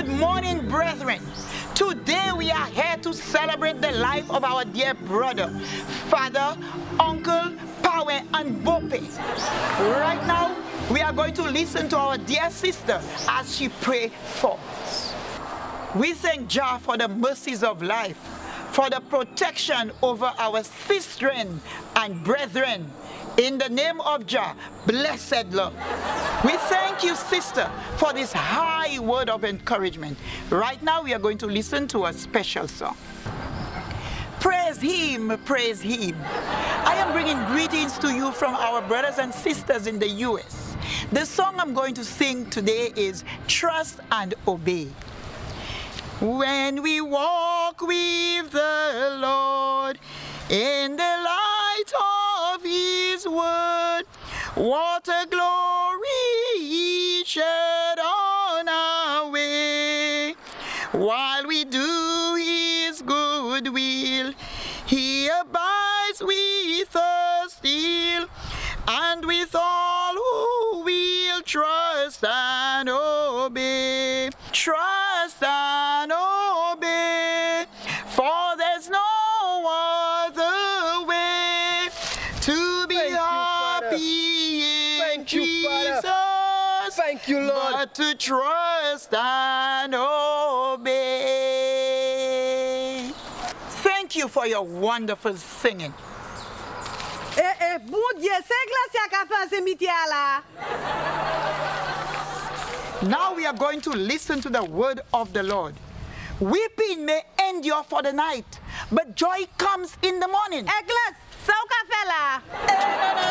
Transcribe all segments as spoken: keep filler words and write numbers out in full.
Good morning, brethren. Today we are here to celebrate the life of our dear brother, father, uncle, Power, and Bope. Right now, we are going to listen to our dear sister as she prays for us. We thank Jah for the mercies of life, for the protection over our sistren and brethren. In the name of Jah, blessed Lord. We thank you, sister, for this high word of encouragement. Right now, we are going to listen to a special song. Praise him, praise him. I am bringing greetings to you from our brothers and sisters in the U S The song I'm going to sing today is Trust and Obey. When we walk with the Lord in the light of his word, what a glory he shed on our way. While we do his good will, he abides with us still, and with all who will trust and obey. Trust and obey, for there's no other way to be Thank happy you, in Thank Jesus. You, Thank you, Lord. But to trust and obey. Thank you for your wonderful singing. Eh, eh, bon Dieu, c'est Aglansia qui a fait un cimetière là. Now we are going to listen to the word of the Lord. Weeping may endure for the night, but joy comes in the morning. Aglas, ça au café là. Eh, non,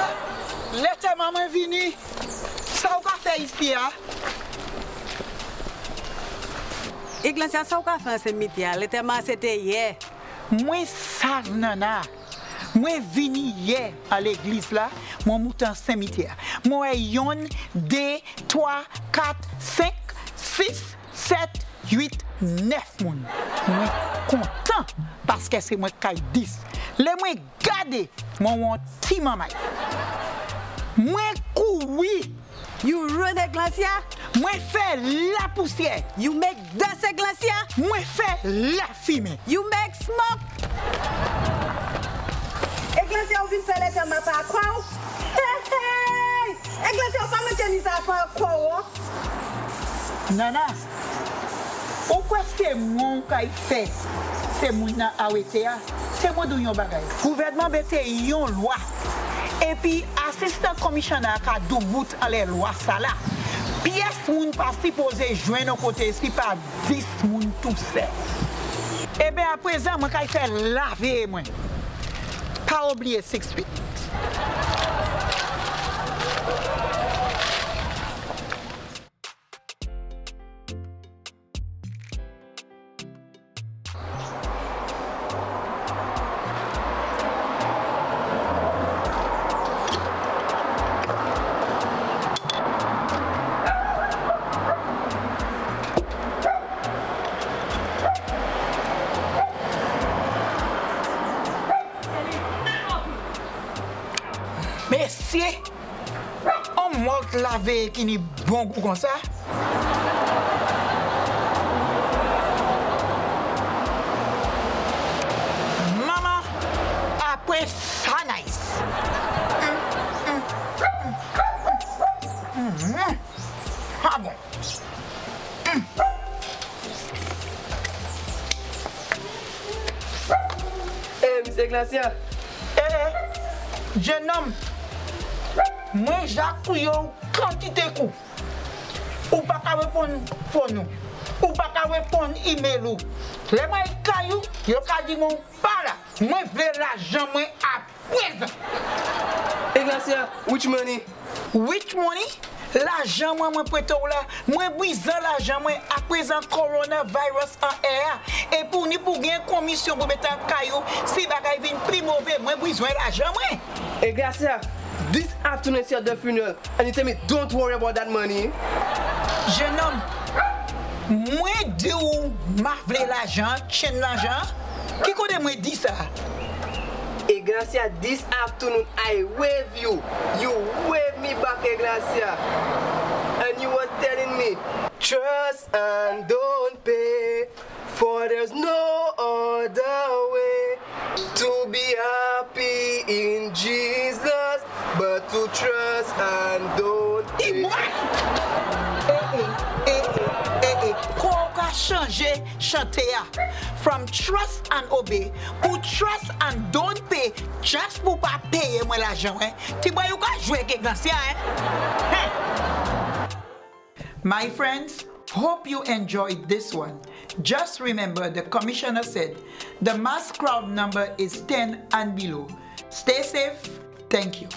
non. Laissez maman venir. Ça au café ici là. Aglansia, ça au café un cimetière. Le thème c'était hier. Moi ça nana. Moi vini hier à l'église là, mon mouton cimetière. Moi yon deux, trois, quatre, cinq, six, sept, huit, neuf moun. Moi content parce que c'est moi qui dix. Les moi garder mon petit maman. Moi coui. You run Aglansia? Moi fait la poussière. You make dance Aglansia? Moi fait la fumée. You make smoke. Aglansia, vous faites les termes par quoi? Hey, hey! Aglansia, vous faites les termes par quoi? Nana, pourquoi est-ce que mon caille fait? C'est mon arrêté, c'est mon douillon bagaille. Le gouvernement bête yon loi. Et puis, assistant commissionnaire qui a deux bouts à les lois, ça là. Pièce moun pas supposé joindre nos côtés, si pas dix moun tout seul. Eh bien, à présent, mon caille fait laver, moi. Pas oublier six feet. Messieurs, on manque laver qui n'est bon goût comme ça. Maman, après ça, nice. Mm, mm, mm, mm, mm. Ah bon. Mm. Eh, hey, monsieur Aglansia. Eh, hey, jeune homme. Moi, j'ai une quantité de coups. Ou pas qu'à répondre pour nous. Ou pas qu'à répondre email. Les mains caillou, ils ont dit mon père. Moi, je veux l'argent à présent. Aglansia, which money? Which money? L'argent, moi, je prête là. Moi, je brise l'argent à présent coronavirus en air. Et pour nous, pour gagner une commission pour mettre un caillou, si les bagages viennent plus mauvais, moi, je brise l'argent. Aglansia. This afternoon is the funeral, and you tell me, don't worry about that money. Jeune homme, moi dis où marveler l'argent, chaîne l'argent. Qui connaît moi dit ça? Aglansia, this afternoon I wave you. You wave me back, Aglansia. And you were telling me, trust and don't. for there's no other way to be happy in Jesus but to trust and don't take. Changer, chanter from trust and obey, pour trust and don't pay, just pour pas payer moi l'argent. Tu vois, vous pouvez jouer avec Aglansia. My friends, hope you enjoyed this one. Just remember, the commissioner said the mass crowd number is ten and below. Stay safe. Thank you.